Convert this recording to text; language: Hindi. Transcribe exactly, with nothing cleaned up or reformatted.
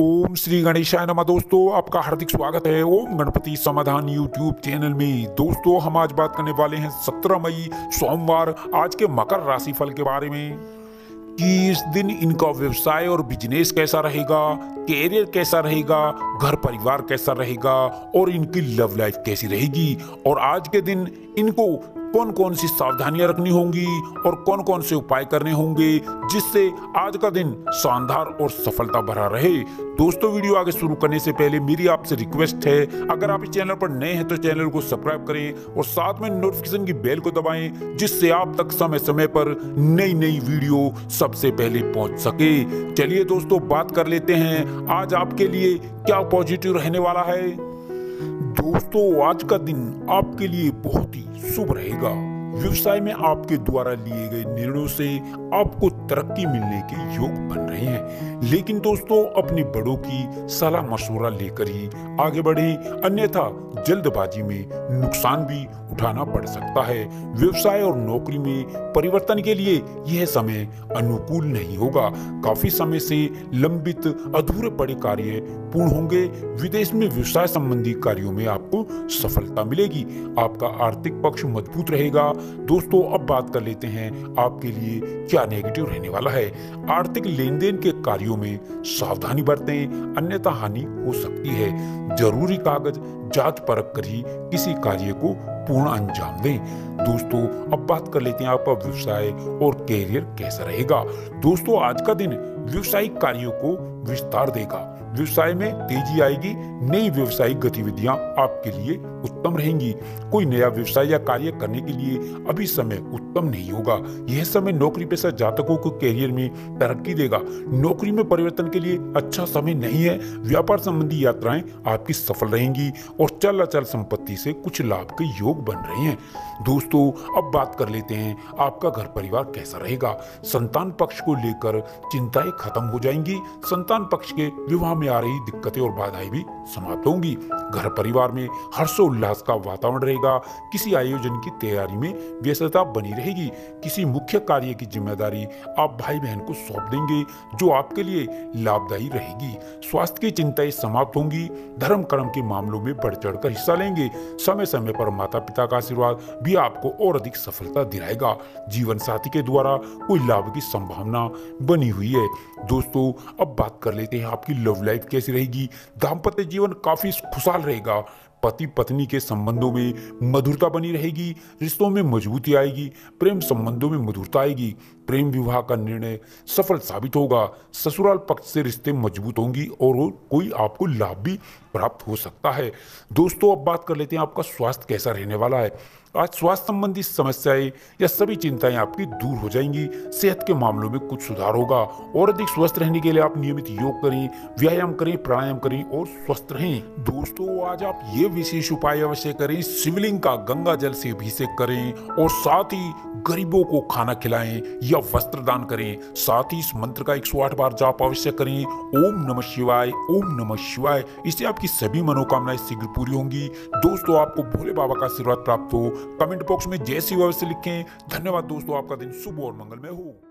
ओम श्री गणेशाय नमः। दोस्तों आपका हार्दिक स्वागत है ओम गणपति समाधान यूट्यूब चैनल में। दोस्तों हम आज बात करने वाले हैं सत्रह मई सोमवार आज के मकर राशि फल के बारे में कि इस दिन इनका व्यवसाय और बिजनेस कैसा रहेगा, कैरियर कैसा रहेगा, घर परिवार कैसा रहेगा और इनकी लव लाइफ कैसी रहेगी। और आज के दिन इनको कौन कौन सी सावधानियां रखनी होंगी और कौन कौन से उपाय करने होंगे जिससे आज का दिन शानदार और सफलता भरा रहे। दोस्तों वीडियो आगे शुरू करने से पहले मेरी आपसे रिक्वेस्ट है, अगर आप इस चैनल पर नए हैं तो चैनल को सब्सक्राइब करें और साथ में नोटिफिकेशन की बेल को दबाएं जिससे आप तक समय समय पर नई नई वीडियो सबसे पहले पहुंच सके। चलिए दोस्तों बात कर लेते हैं आज आपके लिए क्या पॉजिटिव रहने वाला है। दोस्तों आज का दिन आपके लिए बहुत ही शुभ रहेगा। व्यवसाय में आपके द्वारा लिए गए निर्णयों से आपको तरक्की मिलने के योग बन रहे हैं, लेकिन दोस्तों अपने बड़ों की सलाह मशवरा लेकर ही आगे बढ़ें, अन्यथा जल्दबाजी में नुकसान भी उठाना पड़ सकता है। व्यवसाय और नौकरी में परिवर्तन के लिए यह समय अनुकूल नहीं होगा। काफी समय से लंबित अधूरे पड़े कार्य पूर्ण होंगे। विदेश में व्यवसाय संबंधी कार्यों में आपको सफलता मिलेगी। आपका आर्थिक पक्ष मजबूत रहेगा। दोस्तों अब बात कर लेते हैं आपके लिए क्या नेगेटिव रहने वाला है। आर्थिक लेन देन के कार्यों में सावधानी बरतें अन्यथा हानि हो सकती है। जरूरी कागज जांच परख कर ही किसी कार्य को पूर्ण अंजाम दें। दोस्तों अब बात कर लेते हैं आपका व्यवसाय और कैरियर कैसा रहेगा। दोस्तों आज का दिन व्यवसायिक कार्यों को विस्तार देगा। व्यवसाय में तेजी आएगी। नई व्यवसायिक गतिविधियां आपके लिए उत्तम रहेंगी। कोई नया व्यवसाय या कार्य करने के लिए अभी समय उत्तम नहीं होगा। यह समय नौकरी पेशा जातकों को कैरियर में तरक्की देगा। नौकरी में परिवर्तन के लिए अच्छा समय नहीं है। व्यापार संबंधी यात्राएं आपकी सफल रहेंगी और चल अचल संपत्ति से कुछ लाभ के योग बन रहे हैं। दोस्तों अब बात कर लेते हैं आपका घर परिवार कैसा रहेगा। संतान पक्ष को लेकर चिंताएं खत्म हो जाएंगी। संतान पक्ष के विवाह में आ रही दिक्कतें और बाधाएं भी समाप्त होंगी। घर परिवार में हर्षोल्लास का वातावरण रहेगा। किसी आयोजन की तैयारी में व्यस्तता बनी रहेगी। किसी मुख्य कार्य की जिम्मेदारी आप भाई बहन को सौंप देंगे जो आपके लिए लाभदायी रहेगी। स्वास्थ्य की चिंताएं समाप्त होंगी। धर्म कर्म के मामलों में बढ़ चढ़ कर हिस्सा लेंगे। समय समय पर माता पिता का आशीर्वाद भी आपको और अधिक सफलता दिलाएगा। जीवन साथी के द्वारा कोई लाभ की संभावना बनी हुई है। दोस्तों अब बात कर लेते हैं आपकी लव लाइफ कैसी रहेगी। दाम्पत्य जीवन काफी खुशहाल रहेगा। पति पत्नी के संबंधों में मधुरता बनी रहेगी। रिश्तों में मजबूती आएगी। प्रेम संबंधों में मधुरता आएगी। प्रेम विवाह का निर्णय सफल साबित होगा। ससुराल पक्ष से रिश्ते मजबूत होंगी और कोई आपको लाभ भी प्राप्त हो सकता है। दोस्तों अब बात कर लेते हैं आपका स्वास्थ्य कैसा रहने वाला है। आज स्वास्थ्य संबंधी समस्याएं या सभी चिंताएं आपकी दूर हो जाएंगी। सेहत के मामलों में कुछ सुधार होगा। और अधिक स्वस्थ रहने के लिए आप नियमित योग करें, व्यायाम करें, प्राणायाम करें और स्वस्थ रहें। दोस्तों आज आप ये विशेष उपाय अवश्य करें। शिवलिंग का गंगा जल से अभिषेक करें और साथ ही गरीबों को खाना खिलाएं या वस्त्र दान करें। साथ ही इस मंत्र का एक सौ आठ बार जाप अवश्य करें। ओम नमः शिवाय, ओम नमः शिवाय। इससे आपकी सभी मनोकामनाएं शीघ्र पूरी होंगी। दोस्तों आपको भोले बाबा का आशीर्वाद प्राप्त हो। कमेंट बॉक्स में जय शिव अवश्य लिखें। धन्यवाद दोस्तों, आपका दिन शुभ और मंगलमय हो।